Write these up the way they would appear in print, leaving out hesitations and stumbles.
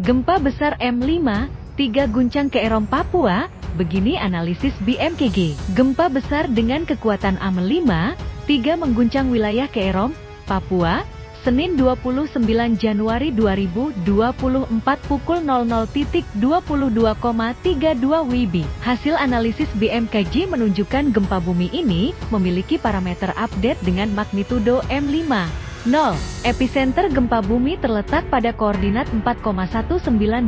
Gempa besar M5, 3 guncang Keerom Papua, begini analisis BMKG. Gempa besar dengan kekuatan AM5, 3 mengguncang wilayah Keerom, Papua, Senin 29 Januari 2024 pukul 00.22,32 WIB. Hasil analisis BMKG menunjukkan gempa bumi ini memiliki parameter update dengan magnitudo M5.0. Episenter gempa bumi terletak pada koordinat 4,19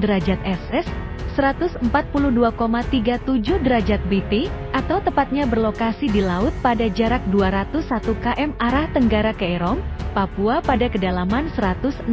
derajat SS, 142,37 derajat BT, atau tepatnya berlokasi di laut pada jarak 201 km arah tenggara Keerom, Papua pada kedalaman 116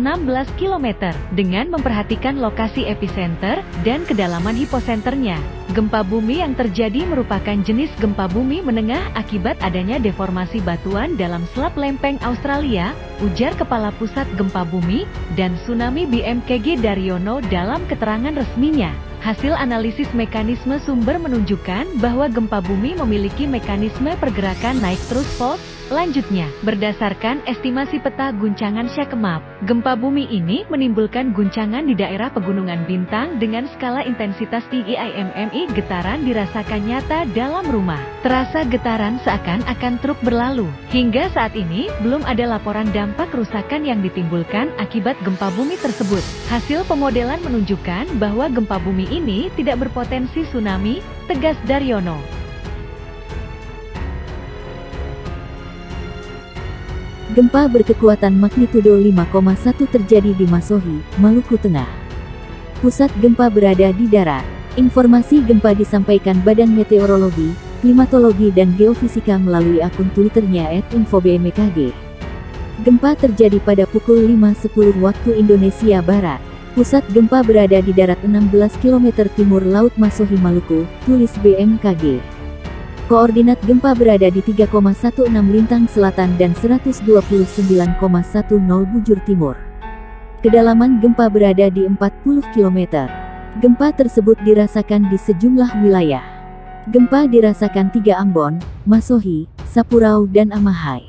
km. Dengan memperhatikan lokasi episenter dan kedalaman hiposenternya, gempa bumi yang terjadi merupakan jenis gempa bumi menengah akibat adanya deformasi batuan dalam slab lempeng Australia, ujar Kepala Pusat Gempa Bumi dan Tsunami BMKG Daryono dalam keterangan resminya. Hasil analisis mekanisme sumber menunjukkan bahwa gempa bumi memiliki mekanisme pergerakan naik terus volt. Lanjutnya, berdasarkan estimasi peta guncangan ShakeMap, gempa bumi ini menimbulkan guncangan di daerah pegunungan Bintang dengan skala intensitas tinggi MMI. Getaran dirasakan nyata dalam rumah. Terasa getaran seakan-akan truk berlalu. Hingga saat ini, belum ada laporan dampak kerusakan yang ditimbulkan akibat gempa bumi tersebut. Hasil pemodelan menunjukkan bahwa gempa bumi ini tidak berpotensi tsunami, tegas Daryono. Gempa berkekuatan magnitudo 5,1 terjadi di Masohi, Maluku Tengah. Pusat gempa berada di darat. Informasi gempa disampaikan Badan Meteorologi, Klimatologi dan Geofisika melalui akun Twitternya @infobmkg. Gempa terjadi pada pukul 5.10 waktu Indonesia Barat. Pusat gempa berada di darat 16 km timur Laut Masohi, Maluku, tulis BMKG. Koordinat gempa berada di 3,16 lintang selatan dan 129,10 bujur timur. Kedalaman gempa berada di 40 km. Gempa tersebut dirasakan di sejumlah wilayah. Gempa dirasakan 3 Ambon, Masohi, Sapurau dan Amahai.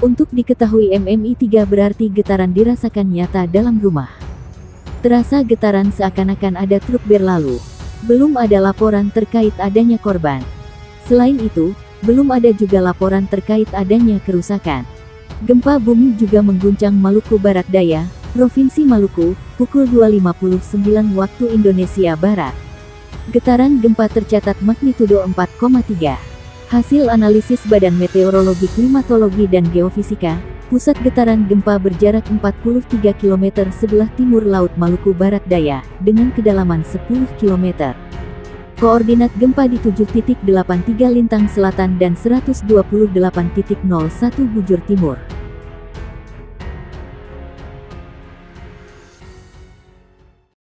Untuk diketahui MMI 3 berarti getaran dirasakan nyata dalam rumah. Terasa getaran seakan-akan ada truk berlalu. Belum ada laporan terkait adanya korban. Selain itu, belum ada juga laporan terkait adanya kerusakan. Gempa bumi juga mengguncang Maluku Barat Daya, Provinsi Maluku, pukul 02.59 waktu Indonesia Barat. Getaran gempa tercatat magnitudo 4,3. Hasil analisis Badan Meteorologi, Klimatologi dan Geofisika, pusat getaran gempa berjarak 43 km sebelah timur Laut Maluku Barat Daya, dengan kedalaman 10 km. Koordinat gempa di 7.83 lintang selatan dan 128.01 bujur timur.